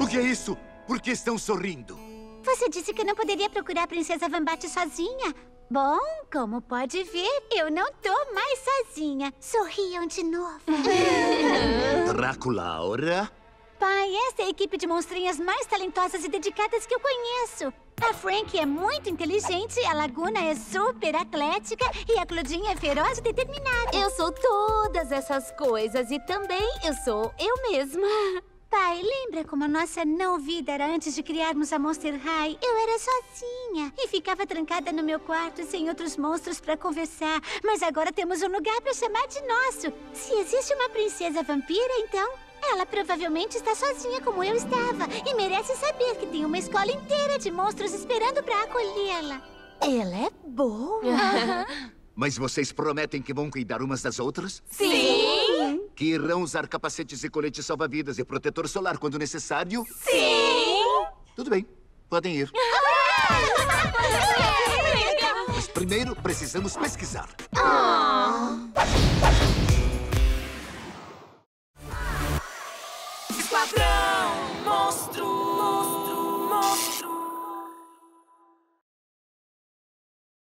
O que é isso? Por que estão sorrindo? Você disse que não poderia procurar a Princesa Van Bat sozinha. Bom, como pode ver, eu não tô mais sozinha. Sorriam de novo. Draculaura? Pai, essa é a equipe de monstrinhas mais talentosas e dedicadas que eu conheço. A Frankie é muito inteligente, a Lagoona é super atlética e a Claudinha é feroz e determinada. Eu sou todas essas coisas e também eu sou eu mesma. Pai, lembra como a nossa não-vida era antes de criarmos a Monster High? Eu era sozinha e ficava trancada no meu quarto sem outros monstros pra conversar. Mas agora temos um lugar pra chamar de nosso. Se existe uma princesa vampira, então ela provavelmente está sozinha como eu estava e merece saber que tem uma escola inteira de monstros esperando pra acolhê-la. Ela é boa. Mas vocês prometem que vão cuidar umas das outras? Sim! Que irão usar capacetes e coletes salva-vidas e protetor solar quando necessário? Sim! Tudo bem, podem ir. Mas primeiro precisamos pesquisar.